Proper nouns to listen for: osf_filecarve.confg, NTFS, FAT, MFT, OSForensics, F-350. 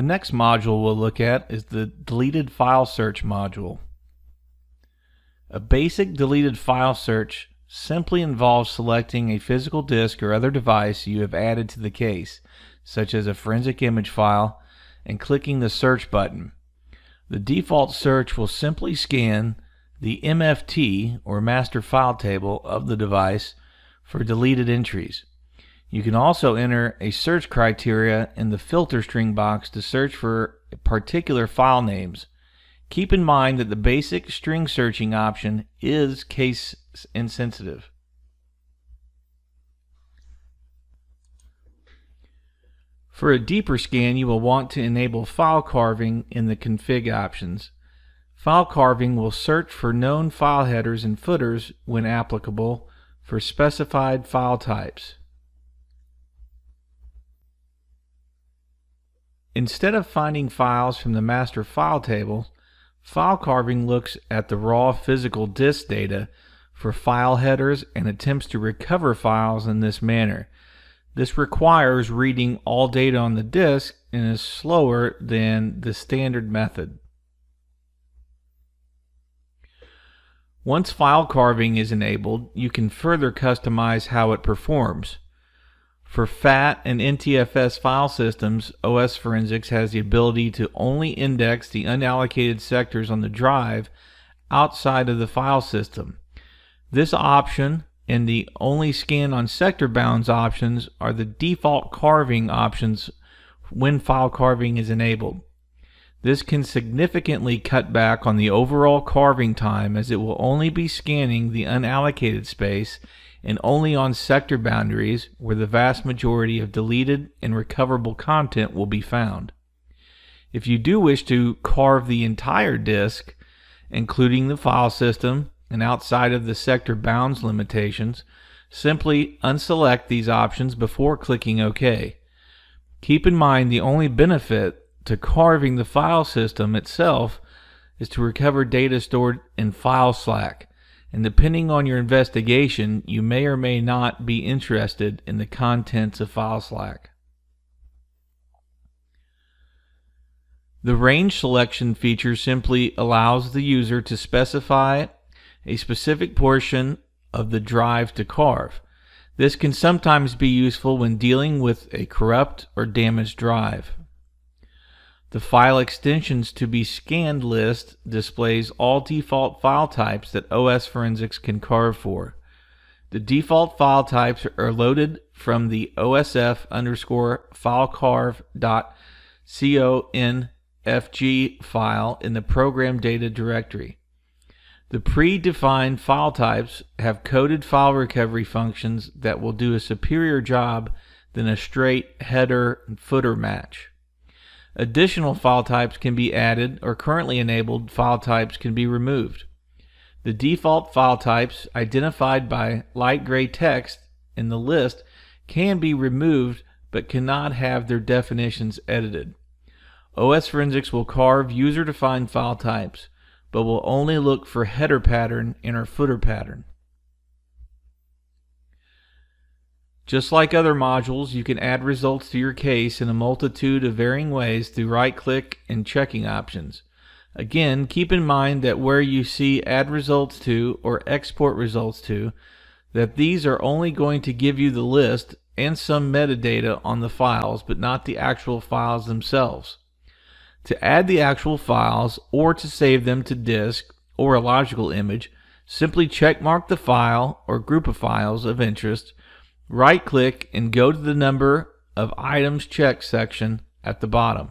The next module we'll look at is the deleted file search module. A basic deleted file search simply involves selecting a physical disk or other device you have added to the case, such as a forensic image file, and clicking the search button. The default search will simply scan the MFT or master file table of the device for deleted entries. You can also enter a search criteria in the filter string box to search for particular file names. Keep in mind that the basic string searching option is case insensitive. For a deeper scan, you will want to enable file carving in the config options. File carving will search for known file headers and footers, when applicable, for specified file types. Instead of finding files from the master file table, file carving looks at the raw physical disk data for file headers and attempts to recover files in this manner. This requires reading all data on the disk and is slower than the standard method. Once file carving is enabled, you can further customize how it performs. For FAT and NTFS file systems, OSForensics has the ability to only index the unallocated sectors on the drive outside of the file system. This option and the only scan on sector bounds options are the default carving options when file carving is enabled. This can significantly cut back on the overall carving time, as it will only be scanning the unallocated space and only on sector boundaries where the vast majority of deleted and recoverable content will be found. If you do wish to carve the entire disk, including the file system, and outside of the sector bounds limitations, simply unselect these options before clicking OK. Keep in mind the only benefit to carving the file system itself is to recover data stored in file slack, and depending on your investigation, you may or may not be interested in the contents of file slack. The range selection feature simply allows the user to specify a specific portion of the drive to carve. This can sometimes be useful when dealing with a corrupt or damaged drive. The file extensions to be scanned list displays all default file types that OSForensics can carve for. The default file types are loaded from the osf_filecarve.confg file in the program data directory. The predefined file types have coded file recovery functions that will do a superior job than a straight header and footer match. Additional file types can be added, or currently enabled file types can be removed. The default file types, identified by light gray text in the list, can be removed but cannot have their definitions edited. OSForensics will carve user-defined file types, but will only look for header pattern and our footer pattern. Just like other modules, you can add results to your case in a multitude of varying ways through right-click and checking options. Again, keep in mind that where you see add results to or export results to, that these are only going to give you the list and some metadata on the files, but not the actual files themselves. To add the actual files or to save them to disk or a logical image, simply checkmark the file or group of files of interest, right-click, and go to the number of items checked section at the bottom.